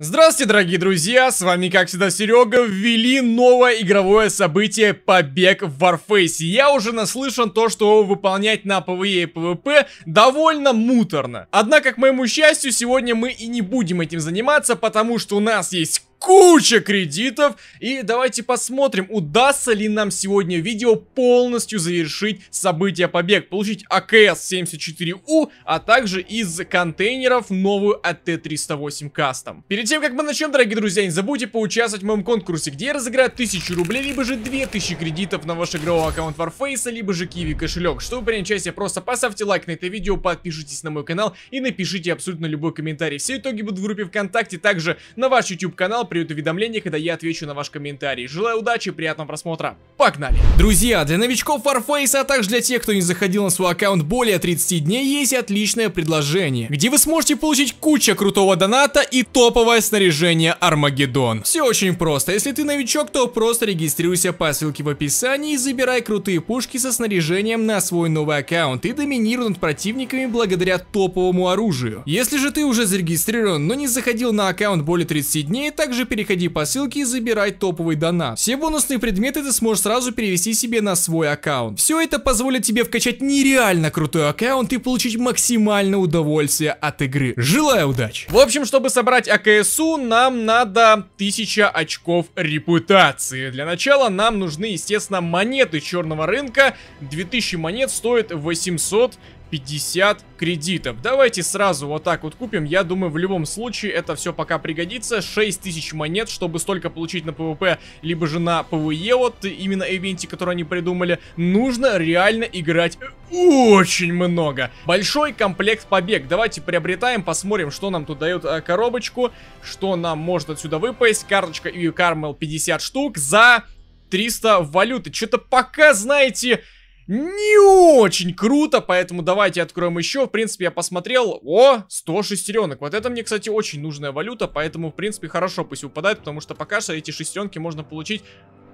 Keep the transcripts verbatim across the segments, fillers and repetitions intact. Здравствуйте, дорогие друзья, с вами как всегда Серега. Ввели новое игровое событие — побег в Warface. Я уже наслышан то, что выполнять на ПВЕ и ПВП довольно муторно. Однако, к моему счастью, сегодня мы и не будем этим заниматься, потому что у нас есть куча кредитов, и давайте посмотрим, удастся ли нам сегодня видео полностью завершить событие побег, получить А К С семьдесят четыре У, а также из контейнеров новую А Т триста восемь Custom. Перед тем, как мы начнем, дорогие друзья, не забудьте поучаствовать в моем конкурсе, где я разыграю тысячу рублей, либо же две тысячи кредитов на ваш игровой аккаунт Warface, либо же Kiwi кошелек. Чтобы принять участие, просто поставьте лайк на это видео, подпишитесь на мой канал и напишите абсолютно любой комментарий. Все итоги будут в группе ВКонтакте, также на ваш YouTube канал придет уведомление, когда я отвечу на ваш комментарий. Желаю удачи, приятного просмотра. Погнали! Друзья, для новичков Warface, а также для тех, кто не заходил на свой аккаунт более тридцати дней, есть отличное предложение, где вы сможете получить кучу крутого доната и топовое снаряжение Армагеддон. Все очень просто. Если ты новичок, то просто регистрируйся по ссылке в описании и забирай крутые пушки со снаряжением на свой новый аккаунт и доминируй над противниками благодаря топовому оружию. Если же ты уже зарегистрирован, но не заходил на аккаунт более тридцати дней, также переходи по ссылке и забирай топовый донат. Все бонусные предметы ты сможешь сразу перевести себе на свой аккаунт. Все это позволит тебе вкачать нереально крутой аккаунт и получить максимальное удовольствие от игры. Желаю удачи! В общем, чтобы собрать АКСУ, нам надо тысяча очков репутации. Для начала нам нужны, естественно, монеты черного рынка. две тысячи монет стоит восемьсот пятьдесят кредитов. Давайте сразу вот так вот купим. Я думаю, в любом случае это все пока пригодится. шесть тысяч монет, чтобы столько получить на ПВП, либо же на ПВЕ, вот именно ивенте, который они придумали, нужно реально играть очень много. Большой комплект побег. Давайте приобретаем, посмотрим, что нам тут дает коробочку, что нам может отсюда выпасть. Карточка и кармел пятьдесят штук за триста валюты. Что-то пока, знаете, не очень круто, поэтому давайте откроем еще. В принципе, я посмотрел. О, сто шестеренок. Вот это мне, кстати, очень нужная валюта, поэтому, в принципе, хорошо пусть выпадает, потому что пока что эти шестеренки можно получить...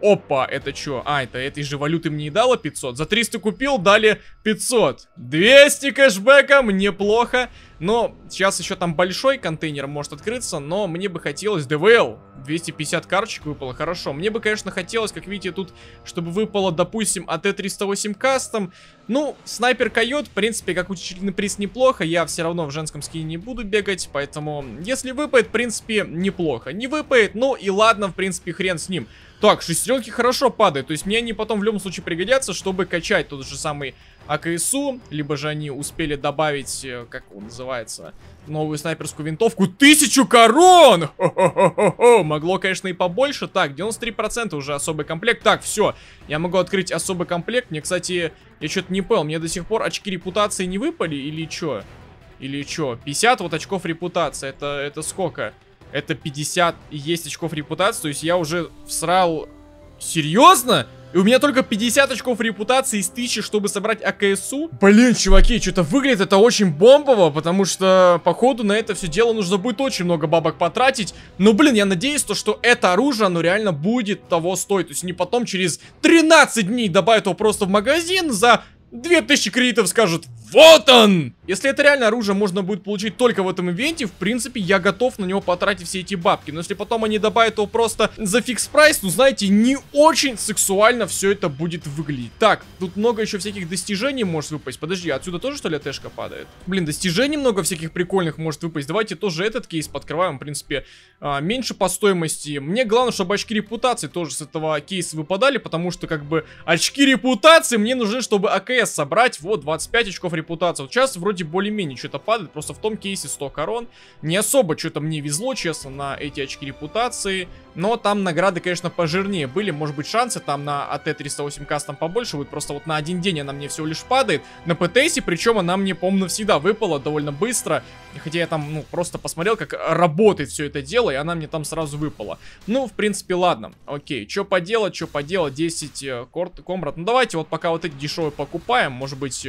Опа, это что? А, это этой же валюты мне и дало пятьсот. За триста купил, дали пятьсот. двести кэшбэком, неплохо. Но сейчас еще там большой контейнер может открыться, но мне бы хотелось... ДВЛ, двести пятьдесят карточек выпало, хорошо. Мне бы, конечно, хотелось, как видите, тут, чтобы выпало, допустим, А Т триста восемь Custom. Ну, Снайпер-Койот, в принципе, как учительный приз неплохо. Я все равно в женском скине не буду бегать, поэтому, если выпадет, в принципе, неплохо. Не выпадет, ну и ладно, в принципе, хрен с ним. Так, шестеренки хорошо падают, то есть мне они потом в любом случае пригодятся, чтобы качать тот же самый АКСУ, либо же они успели добавить, как он называется, новую снайперскую винтовку. Тысячу корон! Хо-хо-хо-хо! Могло, конечно, и побольше. Так, девяносто три процента уже особый комплект. Так, все, я могу открыть особый комплект. Мне, кстати, я что-то не понял, мне до сих пор очки репутации не выпали или что? Или что? пятьдесят вот очков репутации, это, это сколько? Это пятьдесят и есть очков репутации. То есть я уже всрал. Серьезно? И у меня только пятьдесят очков репутации из тысячи, чтобы собрать АКСУ? Блин, чуваки, что-то выглядит это очень бомбово, потому что, походу, на это все дело нужно будет очень много бабок потратить. Но, блин, я надеюсь, то, что это оружие, оно реально будет того стоить. То есть не потом через тринадцать дней добавят его просто в магазин за... две тысячи кредитов, скажут, вот он! Если это реально оружие можно будет получить только в этом ивенте, в принципе, я готов на него потратить все эти бабки. Но если потом они добавят его просто за фикс-прайс, ну, знаете, не очень сексуально все это будет выглядеть. Так, тут много еще всяких достижений может выпасть. Подожди, отсюда тоже, что ли, АТшка падает? Блин, достижений много всяких прикольных может выпасть. Давайте тоже этот кейс подкрываем, в принципе, меньше по стоимости. Мне главное, чтобы очки репутации тоже с этого кейса выпадали, потому что, как бы, очки репутации мне нужны, чтобы АКС собрать, вот, двадцать пять очков репутации. Вот сейчас вроде более-менее что-то падает, просто в том кейсе сто корон. Не особо что-то мне везло, честно, на эти очки репутации, но там награды, конечно, пожирнее были, может быть, шансы там на А Т триста восемь Custom побольше будет, просто вот на один день она мне всего лишь падает. На ПТС, причем она мне, по-моему, навсегда выпала довольно быстро, хотя я там, ну, просто посмотрел, как работает все это дело, и она мне там сразу выпала. Ну, в принципе, ладно, окей, что поделать, что поделать, десять комрад, ну, давайте вот пока вот эти дешевые покупаем. Может быть,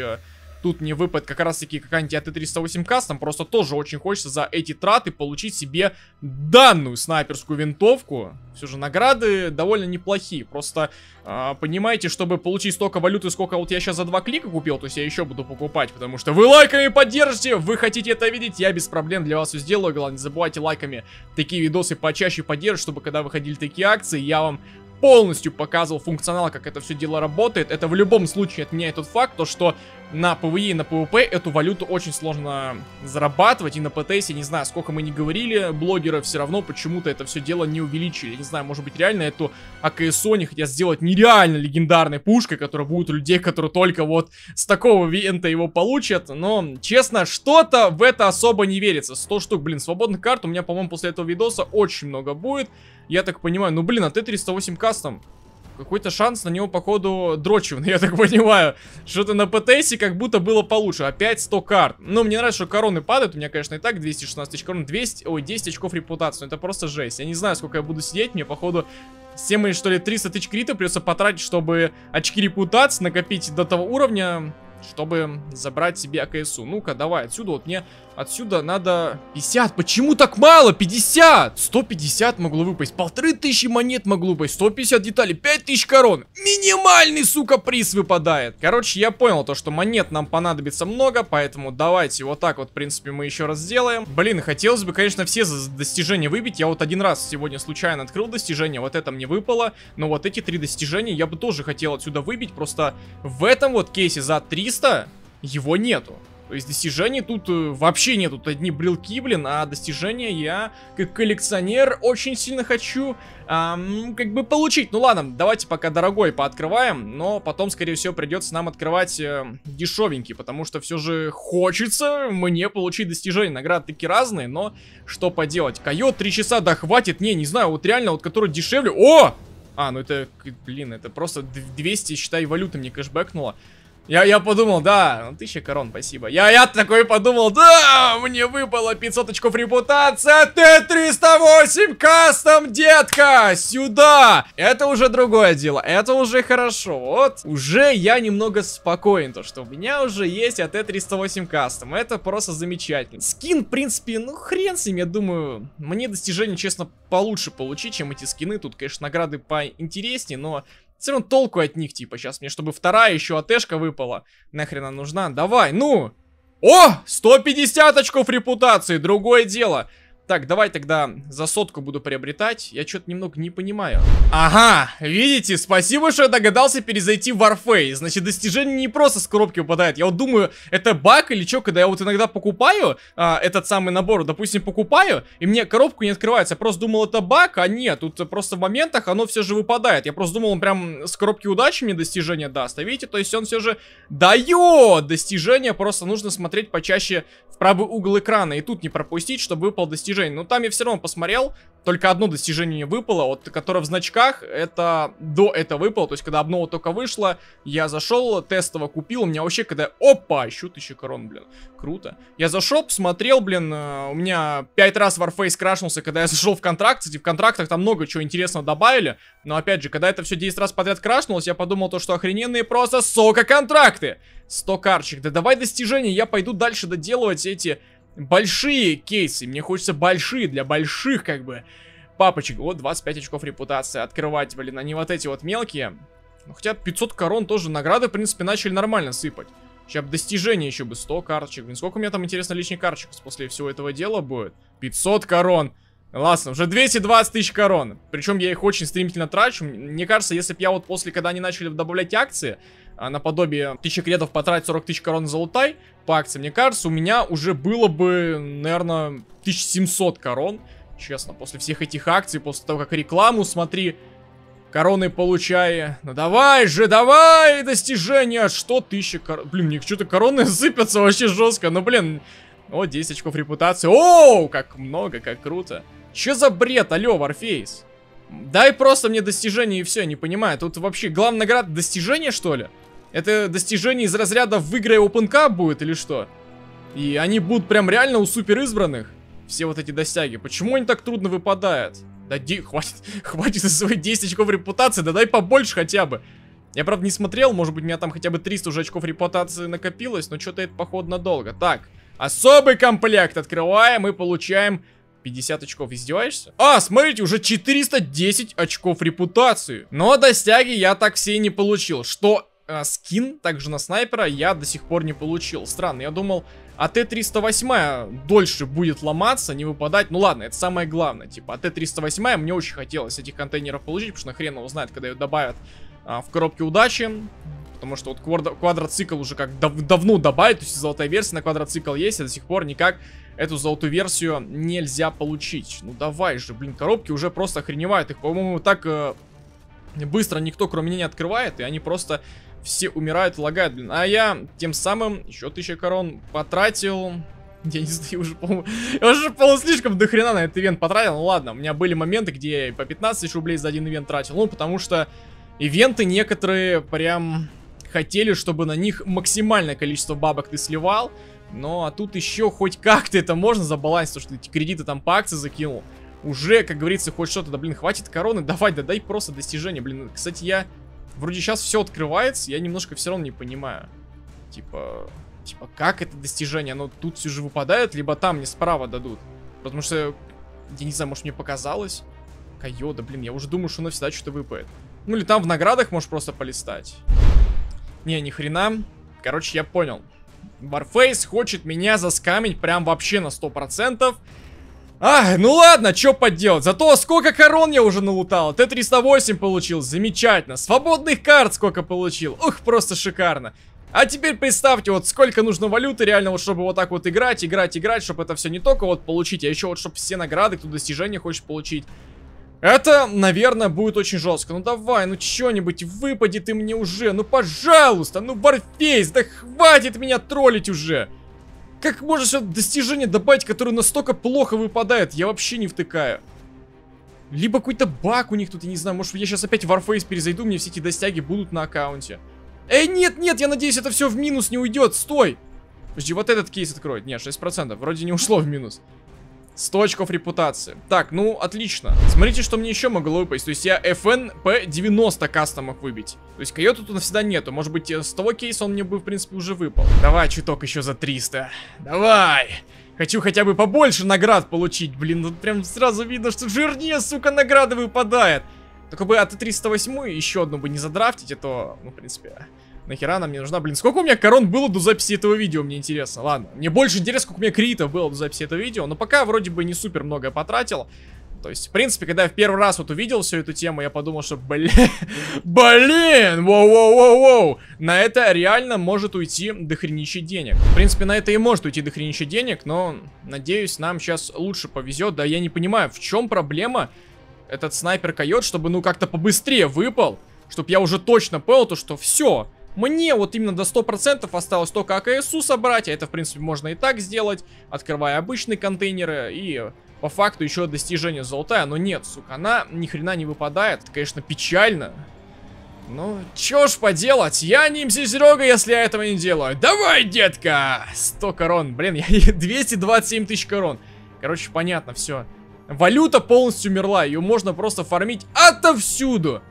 тут мне выпадет как раз таки какая-нибудь а тэ триста восемь Custom. Просто тоже очень хочется за эти траты получить себе данную снайперскую винтовку. Все же награды довольно неплохие. Просто э, понимаете, чтобы получить столько валюты, сколько вот я сейчас за два клика купил, то есть я еще буду покупать, потому что вы лайками поддержите, вы хотите это видеть, я без проблем для вас все сделаю. Главное, не забывайте лайками такие видосы почаще поддерживать, чтобы когда выходили такие акции, я вам полностью показывал функционал, как это все дело работает. Это в любом случае отменяет тот факт, то что на пэ вэ е и на пэ вэ пэ эту валюту очень сложно зарабатывать. И на пэ тэ эс, я не знаю, сколько мы не говорили, блогеры все равно почему-то это все дело не увеличили. Я не знаю, может быть реально эту а ка эс сто не хотят сделать нереально легендарной пушкой, которая будет у людей, которые только вот с такого вента его получат. Но, честно, что-то в это особо не верится. сто штук, блин, свободных карт у меня, по-моему, после этого видоса очень много будет. Я так понимаю, ну блин, а тэ триста восемь Custom, какой-то шанс на него, походу, дрочевный, я так понимаю. Что-то на пэ тэ эсе как будто было получше. Опять сто карт. Ну, мне нравится, что короны падают. У меня, конечно, и так двести шестнадцать тысяч корон, двести, ой, десять очков репутации. Это просто жесть. Я не знаю, сколько я буду сидеть. Мне, походу, все мои, что ли, триста тысяч крита придется потратить, чтобы очки репутации накопить до того уровня, чтобы забрать себе а ка эс у. Ну-ка, давай отсюда. Вот мне отсюда надо пятьдесят. Почему так мало? пятьдесят! сто пятьдесят могло выпасть. Полторы тысячи монет могло выпасть. сто пятьдесят деталей. пять тысяч корон. Минимальный, сука, приз выпадает. Короче, я понял то, что монет нам понадобится много. Поэтому давайте вот так вот, в принципе, мы еще раз сделаем. Блин, хотелось бы, конечно, все достижения выбить. Я вот один раз сегодня случайно открыл достижение. Вот это мне выпало. Но вот эти три достижения я бы тоже хотел отсюда выбить. Просто в этом вот кейсе за триста его нету. То есть достижений тут вообще нету. Тут одни брелки, блин, а достижения я, как коллекционер, очень сильно хочу эм, как бы получить. Ну ладно, давайте пока дорогой пооткрываем, но потом, скорее всего, придется нам открывать э, дешевенький, потому что все же хочется мне получить достижения. Награды такие разные, но что поделать. Койот, три часа, да хватит. Не, не знаю, вот реально, вот который дешевле. О! А, ну это, блин, это просто двести, считай, валюты мне кэшбэкнуло. Я, я подумал, да, ну тысяча корон, спасибо. Я, я такой подумал, да, мне выпало пятьсот очков репутации. а тэ триста восемь Custom, детка, сюда. Это уже другое дело, это уже хорошо. Вот, уже я немного спокоен, то что у меня уже есть а тэ триста восемь Custom, это просто замечательно. Скин, в принципе, ну хрен с ним, я думаю. Мне достижение, честно, получше получить, чем эти скины. Тут, конечно, награды поинтереснее, но все равно толку от них, типа, сейчас мне, чтобы вторая еще АТшка выпала, нахрен она нужна, давай, ну! О! сто пятьдесят очков репутации, другое дело! Так, давай тогда за сотку буду приобретать, я что-то немного не понимаю. Ага, видите, спасибо, что я догадался перезайти в Warface. Значит, достижение не просто с коробки выпадает. Я вот думаю, это баг или что, когда я вот иногда покупаю а, этот самый набор, допустим, покупаю, и мне коробку не открывается. Я просто думал, это баг, а нет, тут просто в моментах оно все же выпадает. Я просто думал, он прям с коробки удачи мне достижение даст, а видите, то есть он все же дает достижение, просто нужно смотреть почаще в правый угол экрана и тут не пропустить, чтобы выпал достижение. Но там я все равно посмотрел, только одно достижение не выпало, вот, которое в значках, это до этого выпало, то есть когда обнова только вышла, я зашел, тестово купил, у меня вообще, когда, опа, еще тысяча корон, блин, круто. Я зашел, посмотрел, блин, у меня пять раз Warface крашнулся, когда я зашел в контракт, кстати, в контрактах там много чего интересного добавили, но опять же, когда это все десять раз подряд крашнулось, я подумал то, что охрененные просто, сука, контракты, сто карчик, да давай достижения, я пойду дальше доделывать эти... большие кейсы, мне хочется большие, для больших, как бы, папочек. Вот двадцать пять очков репутации открывать, блин, они вот эти вот мелкие. Ну, хотя пятьсот корон тоже награды, в принципе, начали нормально сыпать. Сейчас достижение еще бы, сто карточек. Блин, сколько у меня там, интересно, лишних карточек после всего этого дела будет? пятьсот корон. Ладно, уже двести двадцать тысяч корон. Причем я их очень стремительно трачу. Мне кажется, если бы я вот после, когда они начали добавлять акции, наподобие тысячи кредов потратить сорок тысяч корон за лутай по акции, мне кажется, у меня уже было бы, наверное, тысяча семьсот корон. Честно, после всех этих акций, после того, как рекламу смотри, короны получай. Ну давай же, давай, достижения. Что тысяча корон? Блин, мне что-то короны сыпятся вообще жестко. Ну блин, вот десять очков репутации. Оу, как много, как круто. Че за бред, алло, Warface? Дай просто мне достижение и все, не понимаю. Тут вообще главная награда достижение, что ли? Это достижение из разряда выиграй опенка будет или что? И они будут прям реально у супер избранных. Все вот эти достяги. Почему они так трудно выпадают? Да ди, хватит, хватит за свои десять очков репутации, да дай побольше хотя бы. Я, правда, не смотрел, может быть, у меня там хотя бы триста уже очков репутации накопилось, но что-то это, походу, надолго. Так, особый комплект открываем и получаем пятьдесят очков. Издеваешься? А, смотрите, уже четыреста десять очков репутации. Но до стяги я так все и не получил. Что э, скин также на снайпера я до сих пор не получил. Странно, я думал, а тэ триста восемь дольше будет ломаться, не выпадать. Ну ладно, это самое главное. Типа, а тэ триста восемь мне очень хотелось этих контейнеров получить, потому что на хрен его знает, когда ее добавят а, в коробке удачи. Потому что вот квадро квадроцикл уже как дав давно добавили, то есть золотая версия на квадроцикл есть, а до сих пор никак эту золотую версию нельзя получить. Ну давай же, блин, коробки уже просто охреневают. Их, по-моему, так э, быстро никто, кроме меня, не открывает, и они просто все умирают и лагают, блин. А я тем самым еще тысяча корон потратил. Я не знаю, уже, по-моему, я уже, по-моему, слишком дохрена на этот ивент потратил. Ну ладно, у меня были моменты, где я и по пятнадцать тысяч рублей за один ивент тратил. Ну, потому что ивенты некоторые прям хотели, чтобы на них максимальное количество бабок ты сливал. Ну, а тут еще хоть как-то это можно забалансить, то что ты кредиты там по акции закинул. Уже, как говорится, хоть что-то. Да, блин, хватит короны, давай, да дай просто достижение. Блин, кстати, я... Вроде сейчас все открывается, я немножко все равно не понимаю. Типа... Типа, как это достижение? Оно тут все же выпадает, либо там мне справа дадут. Потому что... Я не знаю, может, мне показалось? Койода, блин, я уже думаю, что навсегда что-то выпадет. Ну, или там в наградах можешь просто полистать. Не, ни хрена. Короче, я понял. Warface хочет меня заскамить прям вообще на сто процентов. Ах, ну ладно, что поделать. Зато сколько корон я уже налутал. тэ триста восемь получил, замечательно. Свободных карт сколько получил. Ух, просто шикарно. А теперь представьте, вот сколько нужно валюты реально, вот, чтобы вот так вот играть, играть, играть, чтобы это все не только вот получить, а еще вот, чтобы все награды, кто достижения хочет получить. Это, наверное, будет очень жестко. Ну давай, ну что-нибудь выпадет и мне уже. Ну пожалуйста, ну Warface, да хватит меня троллить уже. Как можно сюда достижение добавить, которое настолько плохо выпадает? Я вообще не втыкаю. Либо какой-то баг у них тут, я не знаю. Может, я сейчас опять в Warface перезайду, мне все эти достяги будут на аккаунте. Эй, нет, нет, я надеюсь, это все в минус не уйдет. Стой! Подожди, вот этот кейс откроет. Нет, шесть процентов. Вроде не ушло в минус. сто очков репутации. Так, ну, отлично. Смотрите, что мне еще могло выпасть. То есть я эф эн пэ девяносто Custom мог выбить. То есть койота тут навсегда нету. Может быть, с того кейса он мне бы, в принципе, уже выпал. Давай, чуток еще за триста. Давай! Хочу хотя бы побольше наград получить. Блин, тут прям сразу видно, что жирнее, сука, награды выпадает. Только бы а тэ триста восемь еще одну бы не задрафтить, а то, ну, в принципе... Нахера она мне нужна? Блин, сколько у меня корон было до записи этого видео, мне интересно. Ладно, мне больше интересно, сколько у меня кредитов было до записи этого видео. Но пока вроде бы не супер много потратил. То есть, в принципе, когда я в первый раз вот увидел всю эту тему, я подумал, что, блин, блин, воу-воу-воу-воу, на это реально может уйти дохренища денег. В принципе, на это и может уйти дохренища денег, но, надеюсь, нам сейчас лучше повезет. Да я не понимаю, в чем проблема этот снайпер-койот, чтобы, ну, как-то побыстрее выпал, чтобы я уже точно понял то, что все... Мне вот именно до сто процентов осталось только а ка эс-у собрать, а это, в принципе, можно и так сделать, открывая обычные контейнеры и, по факту, еще достижение золотая, но нет, сука, она ни хрена не выпадает, это, конечно, печально. Ну, чё ж поделать, я не эм си Серега, если я этого не делаю. Давай, детка! сто корон, блин, я двести двадцать семь тысяч корон. Короче, понятно, все. Валюта полностью умерла, ее можно просто фармить отовсюду.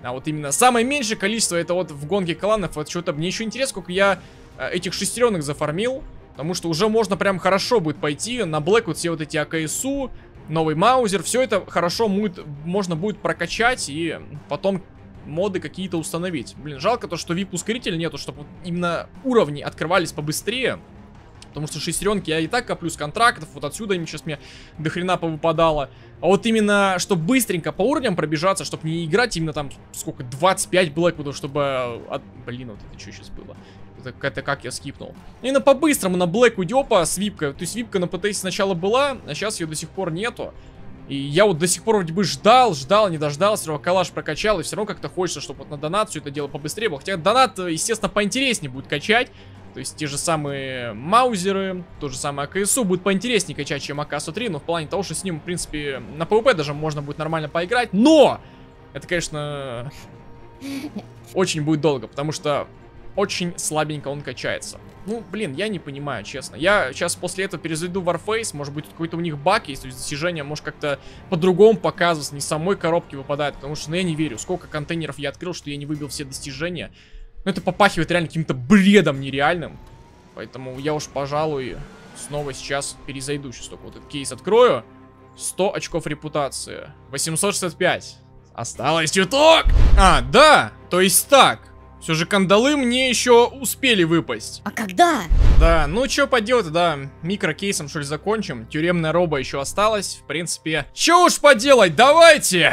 А вот именно самое меньшее количество, это вот в гонке кланов, вот что-то мне еще интересно, сколько я э, этих шестеренок зафармил, потому что уже можно прям хорошо будет пойти на блэк, вот все вот эти а ка эс-у, новый маузер, все это хорошо будет, можно будет прокачать и потом моды какие-то установить. Блин, жалко то, что ви пи-ускорителя нету, чтобы вот именно уровни открывались побыстрее, потому что шестеренки я и так коплю с контрактов, вот отсюда им сейчас мне дохрена повыпадало. А вот именно, чтобы быстренько по уровням пробежаться, чтобы не играть именно там, сколько, двадцать пять блэквудов, чтобы... От... Блин, вот это что сейчас было? Это, это как я скипнул? Именно по-быстрому на блэквудёпа с випкой. То есть випка на пэ тэ эс сначала была, а сейчас ее до сих пор нету. И я вот до сих пор вроде бы ждал, ждал, не дождался, все равно калаш прокачал, и все равно как-то хочется, чтобы вот на донат все это дело побыстрее было. Хотя донат, естественно, поинтереснее будет качать. То есть те же самые маузеры, то же самое а ка эс-у будет поинтереснее качать, чем а ка сто три, но в плане того, что с ним, в принципе, на пэ вэ пэ даже можно будет нормально поиграть. Но! Это, конечно, очень будет долго, потому что очень слабенько он качается. Ну, блин, я не понимаю, честно. Я сейчас после этого перезайду в Warface. Может быть, какой-то у них баг есть. То есть достижение может как-то по-другому показываться. Не самой коробки выпадает. Потому что, ну, я не верю. Сколько контейнеров я открыл, что я не выбил все достижения. Но это попахивает реально каким-то бредом нереальным. Поэтому я уж, пожалуй, снова сейчас перезайду. Сейчас только вот этот кейс открою. сто очков репутации. восемьсот шестьдесят пять. Осталось чуток. А, да. То есть так. Все же кандалы мне еще успели выпасть. А когда? Да, ну что поделать, да, микрокейсом что ли закончим. Тюремная роба еще осталась, в принципе. Че уж поделать, давайте.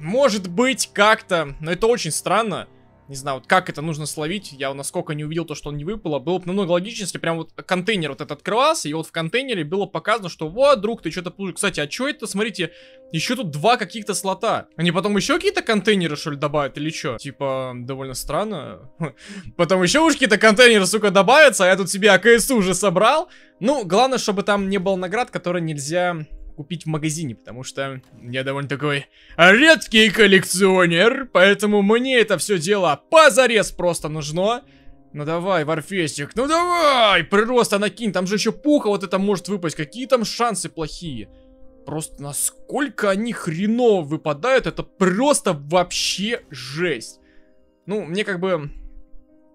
Может быть как-то, но это очень странно. Не знаю, вот как это нужно словить. Я насколько не увидел то, что он не выпало. Было бы намного логичнее, если прям вот контейнер вот этот открывался. И вот в контейнере было показано, что вот, друг, ты что-то... Кстати, а что это? Смотрите, еще тут два каких-то слота. Они потом еще какие-то контейнеры, что ли, добавят или что? Типа, довольно странно. Потом еще уж какие-то контейнеры, сука, добавятся. А я тут себе АКС уже собрал. Ну, главное, чтобы там не было наград, которые нельзя... купить в магазине, потому что я довольно такой редкий коллекционер, поэтому мне это все дело позарез просто нужно. Ну давай, Warface'ик, ну давай, прироста накинь, там же еще пуха вот это может выпасть, какие там шансы плохие. Просто насколько они хреново выпадают, это просто вообще жесть. Ну, мне как бы,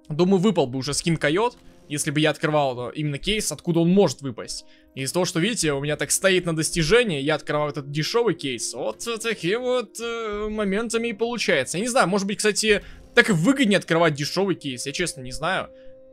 думаю, выпал бы уже скин Койот, если бы я открывал именно кейс, откуда он может выпасть. Из того, что видите, у меня так стоит на достижение, я открывал этот дешевый кейс. Вот такие вот э, моментами и получается. Я не знаю, может быть, кстати, так и выгоднее открывать дешевый кейс, я честно не знаю.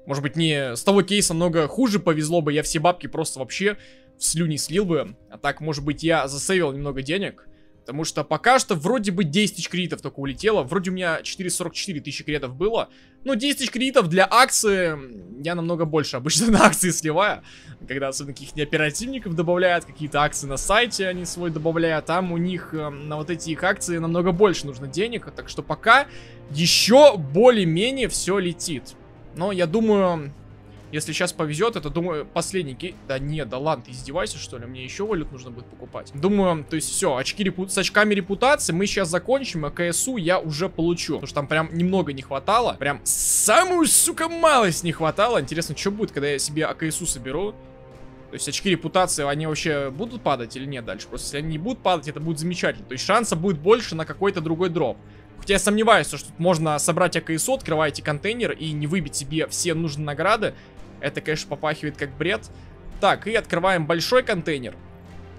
Может быть, не с того кейса много хуже повезло бы, я все бабки просто вообще в слюни слил бы. А так, может быть, я засейвил немного денег. Потому что пока что вроде бы десять тысяч кредитов только улетело. Вроде у меня четыреста сорок четыре тысячи кредитов было. Но десять тысяч кредитов для акции я намного больше обычно на акции сливаю. Когда особенно каких-то оперативников добавляют, какие-то акции на сайте они свой добавляют. Там у них э, на вот эти их акции намного больше нужно денег. Так что пока еще более-менее все летит. Но я думаю, если сейчас повезет, это, думаю, последний кейс... Да не, да ладно, ты издевайся, что ли? Мне еще валют нужно будет покупать. Думаю, то есть все, очки репу... с очками репутации мы сейчас закончим, а КСУ я уже получу. Потому что там прям немного не хватало. Прям самую, сука, малость не хватало. Интересно, что будет, когда я себе АКСУ соберу? То есть очки репутации, они вообще будут падать или нет дальше? Просто если они не будут падать, это будет замечательно. То есть шанса будет больше на какой-то другой дроп. Хотя я сомневаюсь, что тут можно собрать АКСУ, открываете контейнер и не выбить себе все нужные награды. Это, конечно, попахивает как бред. Так, и открываем большой контейнер.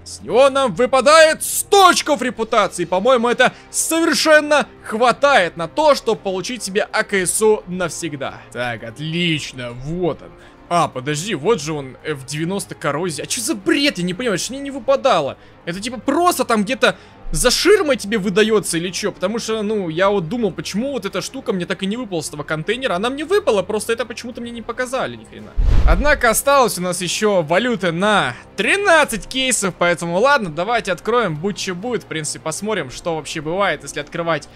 С него нам выпадает сто очков репутации. По-моему, это совершенно хватает на то, чтобы получить себе АКСУ навсегда. Так, отлично, вот он. А, подожди, вот же он, эф девяносто коррозия. А что за бред, я не понимаю, что мне не выпадало. Это типа просто там где-то за ширмой тебе выдается или что? Потому что, ну, я вот думал, почему вот эта штука мне так и не выпала с этого контейнера. Она мне выпала, просто это почему-то мне не показали ни хрена. Однако осталось у нас еще валюты на тринадцать кейсов, поэтому ладно, давайте откроем, будь что будет. В принципе, посмотрим, что вообще бывает, если открывать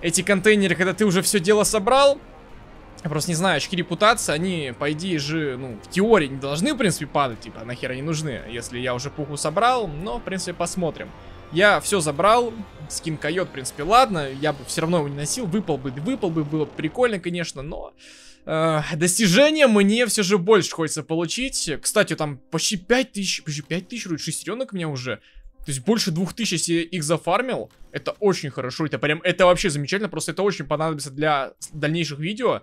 эти контейнеры, когда ты уже все дело собрал. Я просто не знаю, очки репутации, они, по идее же, ну, в теории не должны, в принципе, падать. Типа, нахер они нужны, если я уже пуху собрал. Но, в принципе, посмотрим. Я все забрал. Скин Койот, в принципе, ладно. Я бы все равно его не носил. Выпал бы, выпал бы. Было бы прикольно, конечно, но... Э, достижения мне все же больше хочется получить. Кстати, там почти пять тысяч... Почти пять тысяч шестеренок у меня уже... То есть больше двух тысяч, если я их зафармил, это очень хорошо. Это прям... Это вообще замечательно. Просто это очень понадобится для дальнейших видео,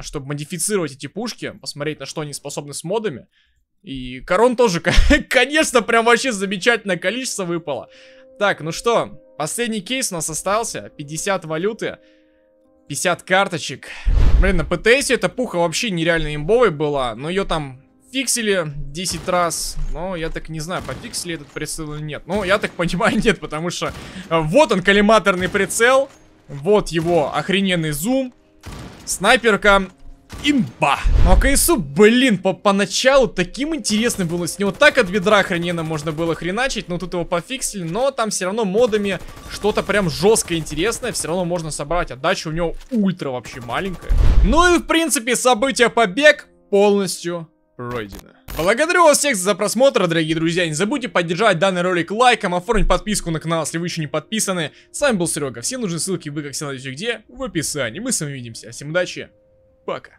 чтобы модифицировать эти пушки, посмотреть, на что они способны с модами. И корон тоже, конечно, прям вообще замечательное количество выпало. Так, ну что, последний кейс у нас остался. пятьдесят валюты, пятьдесят карточек. Блин, на ПТС эта пуха вообще нереально имбовой была, но ее там фиксили десять раз. Но я так не знаю, пофиксили этот прицел или нет. Но я так понимаю, нет, потому что вот он, коллиматорный прицел. Вот его охрененный зум. Снайперка имба. Ну а КСУ, блин, по поначалу таким интересным было. С него так от ведра охрененно можно было хреначить. Но тут его пофиксили. Но там все равно модами что-то прям жестко интересное все равно можно собрать. Отдача у него ультра вообще маленькая. Ну и в принципе событие побег полностью пройдено. Благодарю вас всех за просмотр, дорогие друзья. Не забудьте поддержать данный ролик лайком, оформить подписку на канал, если вы еще не подписаны. С вами был Серега. Все нужные ссылки вы, как всегда, найдете где? В описании. Мы с вами увидимся. Всем удачи. Пока.